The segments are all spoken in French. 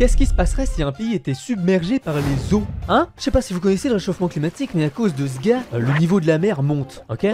Qu'est-ce qui se passerait si un pays était submergé par les eaux? Hein? Je sais pas si vous connaissez le réchauffement climatique, mais à cause de ce gars, le niveau de la mer monte, ok?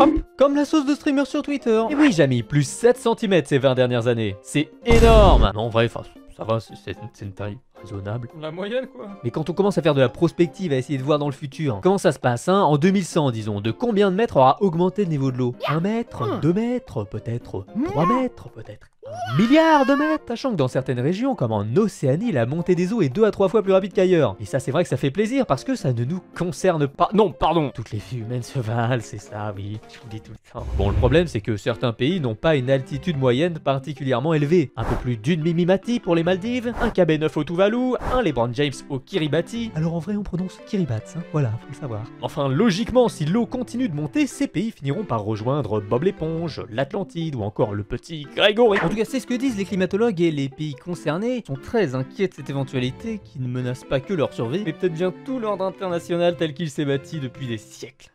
Hop! Comme la sauce de streamer sur Twitter. Et oui, j'ai mis plus 7 cm ces 20 dernières années. C'est énorme! Non, en vrai, ça va, c'est une taille raisonnable. La moyenne, quoi. Mais quand on commence à faire de la prospective, à essayer de voir dans le futur, comment ça se passe, hein, en 2100, disons, de combien de mètres aura augmenté le niveau de l'eau? 1 mètre, 2 mètres, peut-être 3 mètres, peut-être 1 milliard de mètres. Sachant que dans certaines régions, comme en Océanie, la montée des eaux est 2 à 3 fois plus rapide qu'ailleurs. Et ça, c'est vrai que ça fait plaisir, parce que ça ne nous concerne pas... Non, pardon. Toutes les vies humaines se valent, c'est ça, oui, je vous le dis tout le temps. Bon, le problème, c'est que certains pays n'ont pas une altitude moyenne particulièrement élevée. Un peu plus d'une mimimati pour les Maldives, un KB9 au Tuvalu, un LeBron James au Kiribati. Alors en vrai on prononce Kiribati, hein, voilà, faut le savoir. Enfin logiquement, si l'eau continue de monter, ces pays finiront par rejoindre Bob l'éponge, l'Atlantide ou encore le petit Grégory. En tout cas c'est ce que disent les climatologues, et les pays concernés sont très inquiets de cette éventualité qui ne menace pas que leur survie, mais peut-être bien tout l'ordre international tel qu'il s'est bâti depuis des siècles.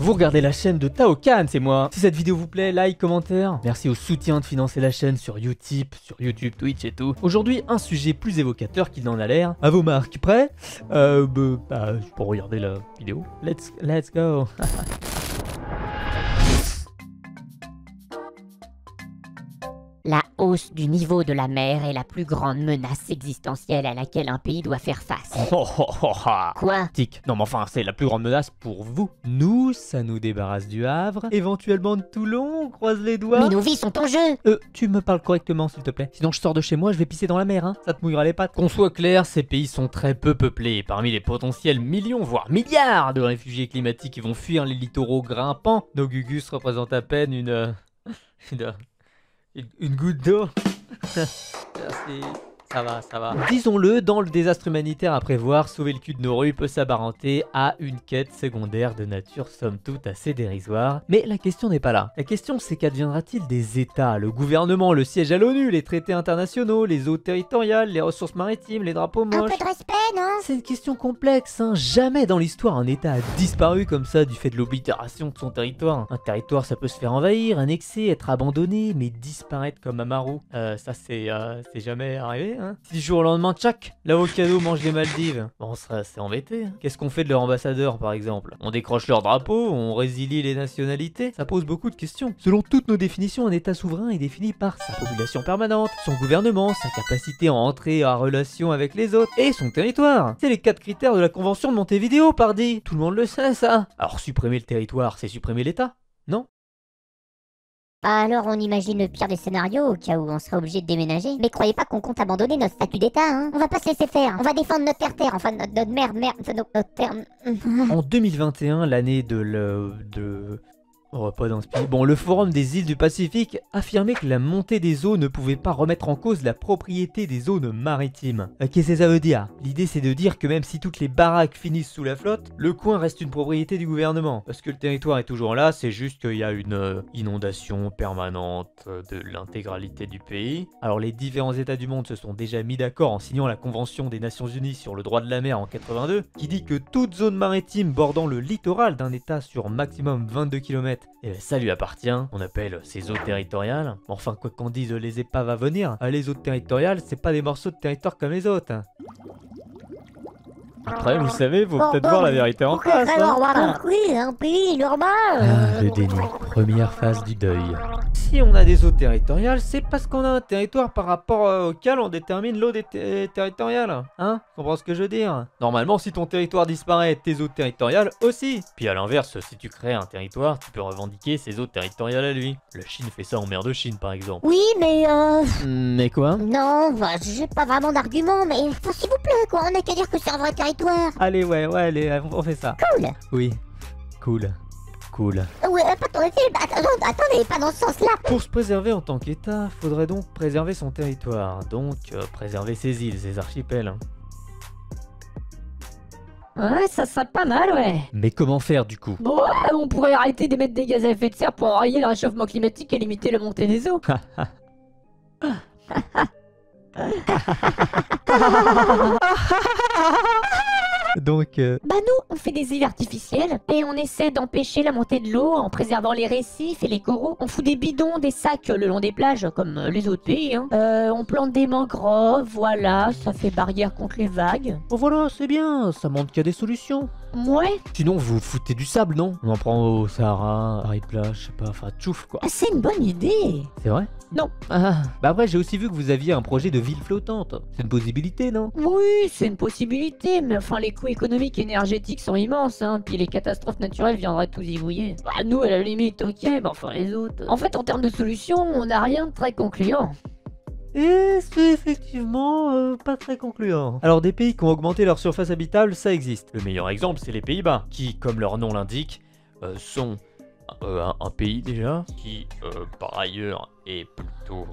Vous regardez la chaîne de Taoqan, c'est moi. Si cette vidéo vous plaît, like, commentaire. Merci au soutien de financer la chaîne sur Utip, sur YouTube, Twitch et tout. Aujourd'hui, un sujet plus évocateur qu'il n'en a l'air. À vos marques, prêts? Pour regarder la vidéo. Let's go. La hausse du niveau de la mer est la plus grande menace existentielle à laquelle un pays doit faire face. Quoi? Tic. Non mais enfin, c'est la plus grande menace pour vous. Nous, ça nous débarrasse du Havre, éventuellement de Toulon, on croise les doigts. Mais nos vies sont en jeu. Tu me parles correctement s'il te plaît. Sinon je sors de chez moi, je vais pisser dans la mer, hein. Ça te mouillera les pattes. Qu'on soit clair, ces pays sont très peu peuplés. Parmi les potentiels millions, voire milliards de réfugiés climatiques qui vont fuir les littoraux grimpants, nos gugus représentent à peine une goutte d'eau. Merci. Ça va, ça va. Disons-le, dans le désastre humanitaire à prévoir, sauver le cul de nos rues peut s'apparenter à une quête secondaire de nature somme toute assez dérisoire. Mais la question n'est pas là. La question c'est qu'adviendra-t-il des États, le gouvernement, le siège à l'ONU, les traités internationaux, les eaux territoriales, les ressources maritimes, les drapeaux moches... Un peu de respect, non? C'est une question complexe, hein. Jamais dans l'histoire un État a disparu comme ça du fait de l'oblitération de son territoire. Un territoire ça peut se faire envahir, annexer, être abandonné, mais disparaître comme Amaru. Ça c'est jamais arrivé. Hein, 6 jours au lendemain, tchac, l'avocado mange des Maldives. Bon, on serait assez embêté. Hein. Qu'est-ce qu'on fait de leur ambassadeur, par exemple? On décroche leur drapeau, on résilie les nationalités. Ça pose beaucoup de questions. Selon toutes nos définitions, un État souverain est défini par sa population permanente, son gouvernement, sa capacité à entrer en relation avec les autres et son territoire. C'est les 4 critères de la Convention de Montevideo, pardi. Tout le monde le sait, ça. Alors, supprimer le territoire, c'est supprimer l'État, non? Bah alors on imagine le pire des scénarios au cas où on serait obligé de déménager. Mais croyez pas qu'on compte abandonner notre statut d'État, hein. On va pas se laisser faire. On va défendre notre terre, enfin notre notre terre. En 2021, l'année de on va pas d'inspirer. Bon, le forum des îles du Pacifique affirmait que la montée des eaux ne pouvait pas remettre en cause la propriété des zones maritimes. Qu'est-ce que ça veut dire? L'idée c'est de dire que même si toutes les baraques finissent sous la flotte, le coin reste une propriété du gouvernement. Parce que le territoire est toujours là, c'est juste qu'il y a une inondation permanente de l'intégralité du pays. Alors les différents états du monde se sont déjà mis d'accord en signant la convention des Nations Unies sur le droit de la mer en 82, qui dit que toute zone maritime bordant le littoral d'un état sur maximum 22 km, et ben ça lui appartient, on appelle ces eaux territoriales. Enfin quoi qu'en dise les épaves à venir, les eaux territoriales c'est pas des morceaux de territoire comme les autres. Après vous savez, faut peut-être voir la vérité en face. Un pays normal. Le déni, première phase du deuil. Si on a des eaux territoriales, c'est parce qu'on a un territoire par rapport auquel on détermine l'eau territoriale. Hein? Tu comprends ce que je veux dire? Normalement, si ton territoire disparaît, tes eaux territoriales aussi. Puis à l'inverse, si tu crées un territoire, tu peux revendiquer ses eaux territoriales à lui. La Chine fait ça en mer de Chine, par exemple. Oui, mais Mais quoi? Non, bah, j'ai pas vraiment d'argument, mais enfin, s'il vous plaît, quoi, on n'a qu'à dire que c'est un vrai territoire. Allez, ouais, allez, on fait ça. Cool. Oui, cool. Cool. Ouais, attendez, pas dans ce sens-là. Pour se préserver en tant qu'État, faudrait donc préserver son territoire, donc préserver ses îles, ses archipels. Ouais, ça serait pas mal, ouais. Mais comment faire, du coup? Bon, on pourrait arrêter d'émettre des gaz à effet de serre pour enrayer le réchauffement climatique et limiter la montée des eaux. Donc... Bah nous, fait des îles artificielles et on essaie d'empêcher la montée de l'eau en préservant les récifs et les coraux. On fout des bidons, des sacs le long des plages comme les autres pays. Hein. On plante des mangroves, voilà, ça fait barrière contre les vagues. Oh voilà, c'est bien, ça montre qu'il y a des solutions. Ouais. Sinon vous foutez du sable, non? On en prend au Sahara, Paris plage, je sais pas, enfin tchouf quoi. Ah, c'est une bonne idée. C'est vrai? Non. Ah, bah après j'ai aussi vu que vous aviez un projet de ville flottante. C'est une possibilité, non? Oui, c'est une possibilité, mais enfin les coûts économiques et énergétiques sont immenses, hein. Puis les catastrophes naturelles viendraient tout zigouiller. Bah nous à la limite, ok, mais enfin les autres. En fait en termes de solutions, on n'a rien de très concluant. Et c'est effectivement pas très concluant. Alors des pays qui ont augmenté leur surface habitable, ça existe. Le meilleur exemple, c'est les Pays-Bas, qui, comme leur nom l'indique, sont un pays déjà, qui par ailleurs est plutôt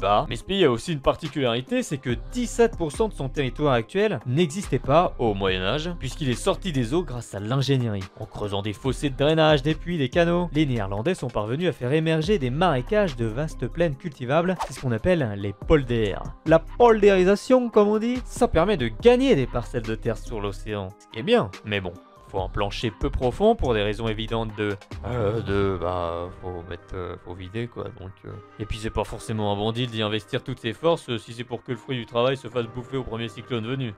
bas. Mais ce pays a aussi une particularité, c'est que 17% de son territoire actuel n'existait pas au Moyen-Âge, puisqu'il est sorti des eaux grâce à l'ingénierie. En creusant des fossés de drainage, des puits, des canaux, les Néerlandais sont parvenus à faire émerger des marécages de vastes plaines cultivables, c'est ce qu'on appelle les polders. La poldérisation, comme on dit, ça permet de gagner des parcelles de terre sur l'océan, ce qui est bien, mais bon. Faut un plancher peu profond pour des raisons évidentes de... faut mettre... faut vider quoi, donc... Et puis c'est pas forcément un bon deal d'y investir toutes ses forces si c'est pour que le fruit du travail se fasse bouffer au premier cyclone venu.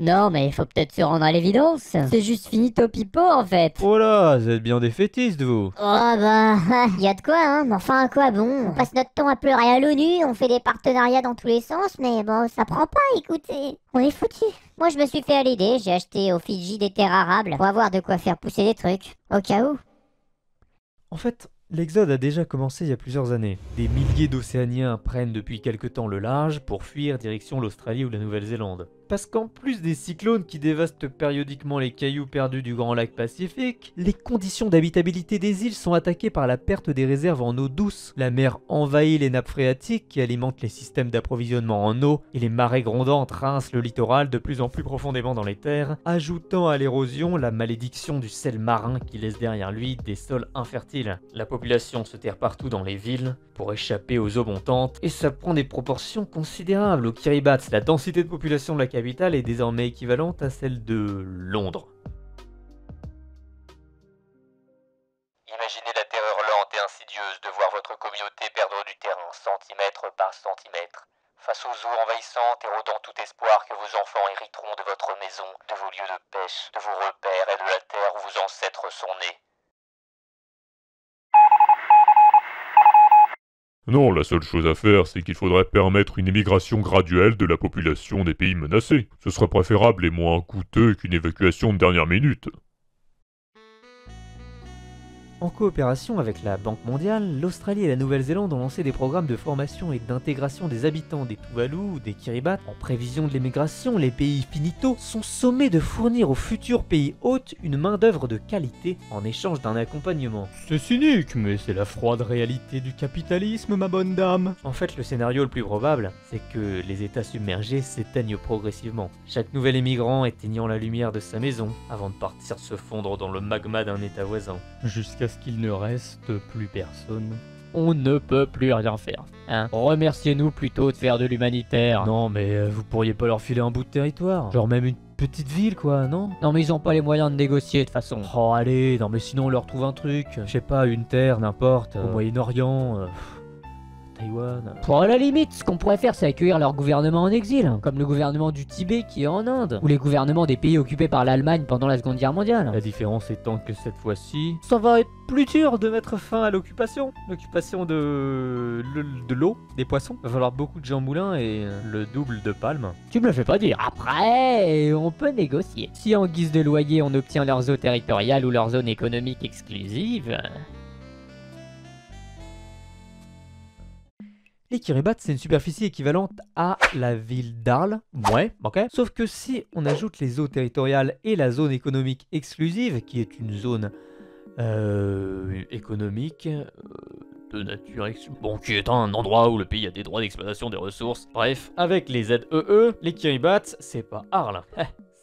Non mais il faut peut-être se rendre à l'évidence, c'est juste finito pipo en fait. Oh là, vous êtes bien des fétistes vous. Oh bah, y a de quoi hein, mais enfin à quoi bon. On passe notre temps à pleurer à l'ONU, on fait des partenariats dans tous les sens, mais bon ça prend pas, écoutez, on est foutus. Moi je me suis fait à l'idée, j'ai acheté au Fidji des terres arables pour avoir de quoi faire pousser des trucs, au cas où. En fait... L'exode a déjà commencé il y a plusieurs années. Des milliers d'Océaniens prennent depuis quelque temps le large pour fuir direction l'Australie ou la Nouvelle-Zélande. Parce qu'en plus des cyclones qui dévastent périodiquement les cailloux perdus du grand lac Pacifique, les conditions d'habitabilité des îles sont attaquées par la perte des réserves en eau douce. La mer envahit les nappes phréatiques qui alimentent les systèmes d'approvisionnement en eau et les marées grondantes rincent le littoral de plus en plus profondément dans les terres, ajoutant à l'érosion la malédiction du sel marin qui laisse derrière lui des sols infertiles. La population se terre partout dans les villes pour échapper aux eaux montantes et ça prend des proportions considérables. Au Kiribati, la densité de population de la capitale est désormais équivalente à celle de Londres. Imaginez la terreur lente et insidieuse de voir votre communauté perdre du terrain centimètre par centimètre face aux eaux envahissantes et rodant tout espoir que vos enfants hériteront de votre maison, de vos lieux de pêche, de vos repères et de la terre où vos ancêtres sont nés. Non, la seule chose à faire, c'est qu'il faudrait permettre une émigration graduelle de la population des pays menacés. Ce serait préférable et moins coûteux qu'une évacuation de dernière minute. En coopération avec la Banque Mondiale, l'Australie et la Nouvelle-Zélande ont lancé des programmes de formation et d'intégration des habitants des Tuvalu ou des Kiribati. En prévision de l'émigration, les pays finito sont sommés de fournir aux futurs pays hôtes une main-d'œuvre de qualité en échange d'un accompagnement. C'est cynique, mais c'est la froide réalité du capitalisme, ma bonne dame. En fait, le scénario le plus probable, c'est que les États submergés s'éteignent progressivement, chaque nouvel émigrant éteignant la lumière de sa maison avant de partir se fondre dans le magma d'un État voisin. Jusqu'à ce qu'il ne reste plus personne. On ne peut plus rien faire. Hein, remerciez-nous plutôt de faire de l'humanitaire. Non mais vous pourriez pas leur filer un bout de territoire. Genre même une petite ville quoi, non? Non mais ils ont pas les moyens de négocier de façon. Oh allez, non mais sinon on leur trouve un truc. Je sais pas, une terre, n'importe. Au Moyen-Orient. Taïwan. Pour la limite, ce qu'on pourrait faire, c'est accueillir leur gouvernement en exil, comme le gouvernement du Tibet qui est en Inde, ou les gouvernements des pays occupés par l'Allemagne pendant la Seconde Guerre mondiale. La différence étant que cette fois-ci, ça va être plus dur de mettre fin à l'occupation. L'occupation de l'eau, des poissons. Va falloir beaucoup de Jean Moulin et le double de Palme. Tu me le fais pas dire. Après, on peut négocier. Si en guise de loyer, on obtient leurs eaux territoriales ou leurs zones économiques exclusives... Les Kiribati, c'est une superficie équivalente à la ville d'Arles. Ouais, ok. Sauf que si on ajoute les eaux territoriales et la zone économique exclusive, qui est une zone économique de nature exclusive, bon, qui est un endroit où le pays a des droits d'exploitation des ressources, bref, avec les ZEE, les Kiribati, c'est pas Arles.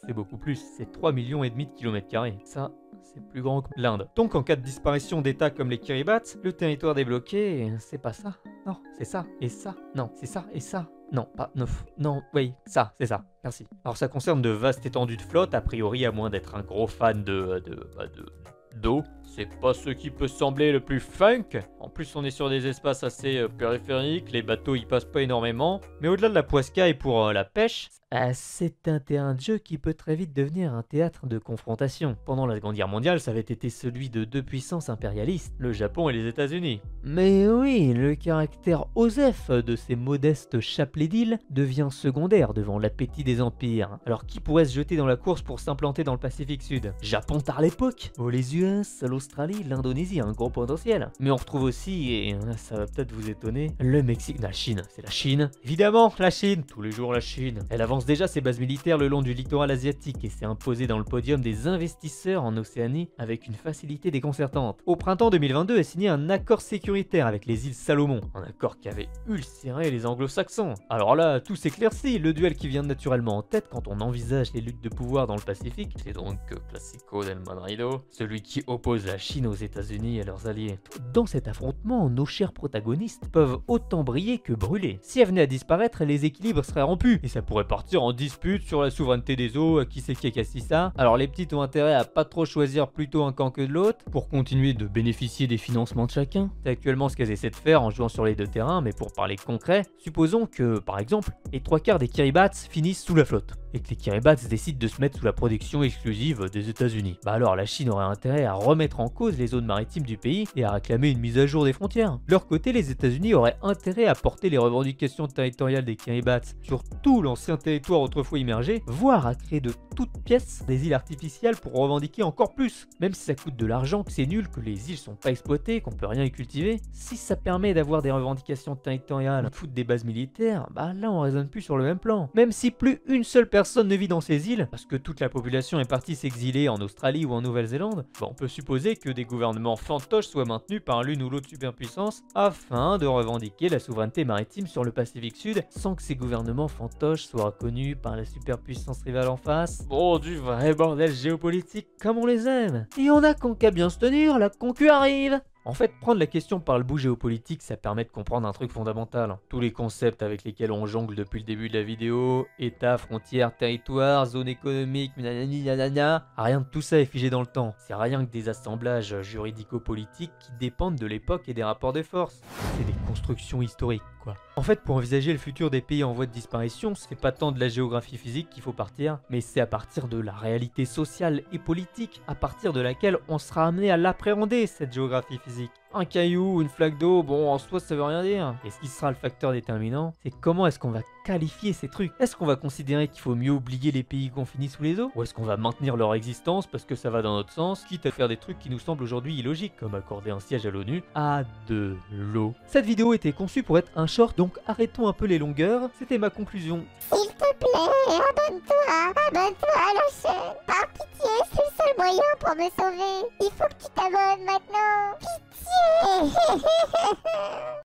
C'est beaucoup plus, c'est 3,5 millions de kilomètres carrés. Ça, c'est plus grand que l'Inde. Donc en cas de disparition d'États comme les Kiribati, le territoire débloqué, c'est pas ça. Non, c'est ça, et ça. Non, c'est ça, et ça. Non, pas 9. Non, oui, ça, c'est ça. Merci. Alors ça concerne de vastes étendues de flotte, a priori à moins d'être un gros fan d'eau. C'est pas ce qui peut sembler le plus funk. En plus, on est sur des espaces assez périphériques, les bateaux y passent pas énormément. Mais au-delà de la poiscaille pour la pêche, c'est un terrain de jeu qui peut très vite devenir un théâtre de confrontation. Pendant la Seconde Guerre mondiale, ça avait été celui de deux puissances impérialistes, le Japon et les États-Unis. Mais oui, le caractère OSEF de ces modestes chapelets d'îles devient secondaire devant l'appétit des empires. Alors qui pourrait se jeter dans la course pour s'implanter dans le Pacifique Sud? Japon tard l'époque. Oh, les US, l'Australie, l'Indonésie a un gros potentiel. Mais on retrouve aussi, et ça va peut-être vous étonner, le Mexique, la Chine. C'est la Chine. Évidemment, la Chine. Tous les jours, la Chine. Elle avance déjà ses bases militaires le long du littoral asiatique et s'est imposée dans le podium des investisseurs en Océanie avec une facilité déconcertante. Au printemps 2022 est signé un accord sécuritaire avec les îles Salomon, un accord qui avait ulcéré les anglo-saxons. Alors là, tout s'éclaircit, le duel qui vient naturellement en tête quand on envisage les luttes de pouvoir dans le Pacifique, c'est donc Classico del Madrido, celui qui oppose la Chine aux États-Unis et leurs alliés. Dans cet affrontement, nos chers protagonistes peuvent autant briller que brûler. Si elle venait à disparaître, les équilibres seraient rompus et ça pourrait partir en dispute sur la souveraineté des eaux, qui c'est qui a cassé ça. Alors les petites ont intérêt à pas trop choisir plutôt un camp que de l'autre pour continuer de bénéficier des financements de chacun. C'est actuellement ce qu'elles essaient de faire en jouant sur les deux terrains, mais pour parler concret, supposons que, par exemple, les trois quarts des Kiribati finissent sous la flotte et que les Kiribati décident de se mettre sous la production exclusive des États-Unis. Bah alors la Chine aurait intérêt à remettre en cause les zones maritimes du pays et à réclamer une mise à jour des frontières. De leur côté, les États-Unis auraient intérêt à porter les revendications territoriales des Kiribati sur tout l'ancien territoire autrefois immergé, voire à créer de toutes pièces des îles artificielles pour revendiquer encore plus. Même si ça coûte de l'argent, que c'est nul, que les îles sont pas exploitées, qu'on peut rien y cultiver, si ça permet d'avoir des revendications territoriales, de foutre des bases militaires, bah là on raisonne plus sur le même plan. Même si plus une seule personne ne vit dans ces îles, parce que toute la population est partie s'exiler en Australie ou en Nouvelle-Zélande, bah on peut supposer que des gouvernements fantoches soient maintenus par l'une ou l'autre superpuissance afin de revendiquer la souveraineté maritime sur le Pacifique Sud sans que ces gouvernements fantoches soient connus par la superpuissance rivale en face. Bon, du vrai bordel géopolitique comme on les aime. Et on a qu'en qu'à bien se tenir, la concu arrive. En fait, prendre la question par le bout géopolitique, ça permet de comprendre un truc fondamental. Tous les concepts avec lesquels on jongle depuis le début de la vidéo, état, frontières, territoire, zone économique, nanana, rien de tout ça est figé dans le temps. C'est rien que des assemblages juridico-politiques qui dépendent de l'époque et des rapports de force. C'est des constructions historiques, quoi. En fait, pour envisager le futur des pays en voie de disparition, c'est pas tant de la géographie physique qu'il faut partir, mais c'est à partir de la réalité sociale et politique, à partir de laquelle on sera amené à l'appréhender, cette géographie physique. Un caillou, une flaque d'eau, bon, en soi ça veut rien dire. Et ce qui sera le facteur déterminant, c'est comment est-ce qu'on va qualifier ces trucs. Est-ce qu'on va considérer qu'il faut mieux oublier les pays qu'on finit sous les eaux, ou est-ce qu'on va maintenir leur existence parce que ça va dans notre sens, quitte à faire des trucs qui nous semblent aujourd'hui illogiques, comme accorder un siège à l'ONU à de l'eau. Cette vidéo était conçue pour être un short, donc arrêtons un peu les longueurs, c'était ma conclusion. S'il te plaît, abonne-toi à la chaîne. Par pitié, c'est le seul moyen pour me sauver. Il faut que tu t'abonnes maintenant. Pitié.